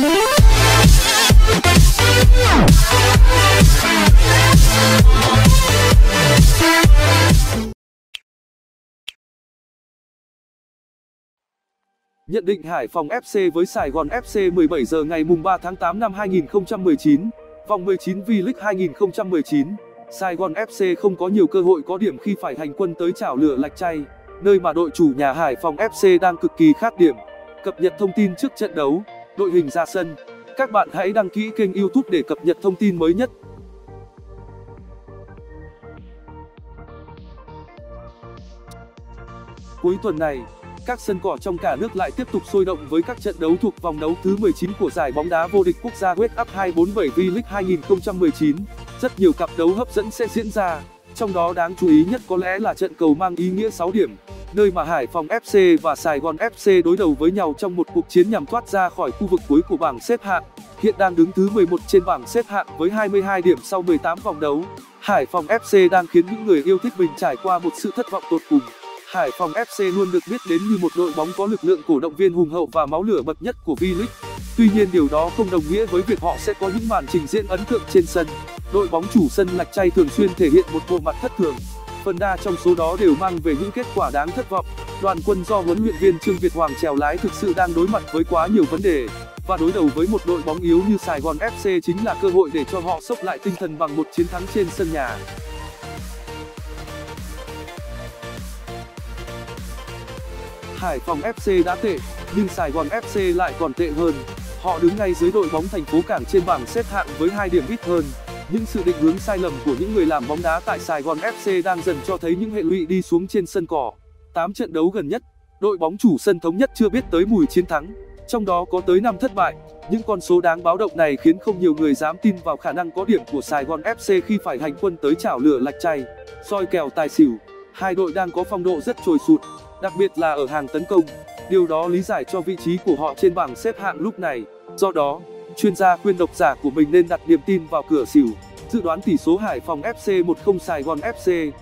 Nhận định Hải Phòng FC với Sài Gòn FC 17 giờ ngày mùng 3 tháng 8 năm 2019, vòng 19 V-League 2019, Sài Gòn FC không có nhiều cơ hội có điểm khi phải hành quân tới chảo lửa Lạch Tray, nơi mà đội chủ nhà Hải Phòng FC đang cực kỳ khát điểm. Cập nhật thông tin trước trận đấu, đội hình ra sân. Các bạn hãy đăng ký kênh YouTube để cập nhật thông tin mới nhất. Cuối tuần này, các sân cỏ trong cả nước lại tiếp tục sôi động với các trận đấu thuộc vòng đấu thứ 19 của giải bóng đá vô địch quốc gia Wake Up 247 V-League 2019. Rất nhiều cặp đấu hấp dẫn sẽ diễn ra, trong đó đáng chú ý nhất có lẽ là trận cầu mang ý nghĩa 6 điểm, nơi mà Hải Phòng FC và Sài Gòn FC đối đầu với nhau trong một cuộc chiến nhằm thoát ra khỏi khu vực cuối của bảng xếp hạng. Hiện đang đứng thứ 11 trên bảng xếp hạng với 22 điểm sau 18 vòng đấu. Hải Phòng FC đang khiến những người yêu thích mình trải qua một sự thất vọng tột cùng. Hải Phòng FC luôn được biết đến như một đội bóng có lực lượng cổ động viên hùng hậu và máu lửa bậc nhất của V-League. Tuy nhiên điều đó không đồng nghĩa với việc họ sẽ có những màn trình diễn ấn tượng trên sân. Đội bóng chủ sân Lạch Tray thường xuyên thể hiện một bộ mặt thất thường. Phần đa trong số đó đều mang về những kết quả đáng thất vọng. Đoàn quân do huấn luyện viên Trương Việt Hoàng chèo lái thực sự đang đối mặt với quá nhiều vấn đề. Và đối đầu với một đội bóng yếu như Sài Gòn FC chính là cơ hội để cho họ xốc lại tinh thần bằng một chiến thắng trên sân nhà. Hải Phòng FC đã tệ, nhưng Sài Gòn FC lại còn tệ hơn. Họ đứng ngay dưới đội bóng thành phố Cảng trên bảng xếp hạng với 2 điểm ít hơn. Những sự định hướng sai lầm của những người làm bóng đá tại Sài Gòn FC đang dần cho thấy những hệ lụy đi xuống trên sân cỏ. 8 trận đấu gần nhất, đội bóng chủ sân Thống Nhất chưa biết tới mùi chiến thắng, trong đó có tới 5 thất bại. Những con số đáng báo động này khiến không nhiều người dám tin vào khả năng có điểm của Sài Gòn FC khi phải hành quân tới chảo lửa Lạch Tray. Soi kèo tài xỉu, hai đội đang có phong độ rất trồi sụt, đặc biệt là ở hàng tấn công. Điều đó lý giải cho vị trí của họ trên bảng xếp hạng lúc này. Do đó, chuyên gia khuyên độc giả của mình nên đặt niềm tin vào cửa xỉu. Dự đoán tỷ số Hải Phòng FC 1-0 Sài Gòn FC.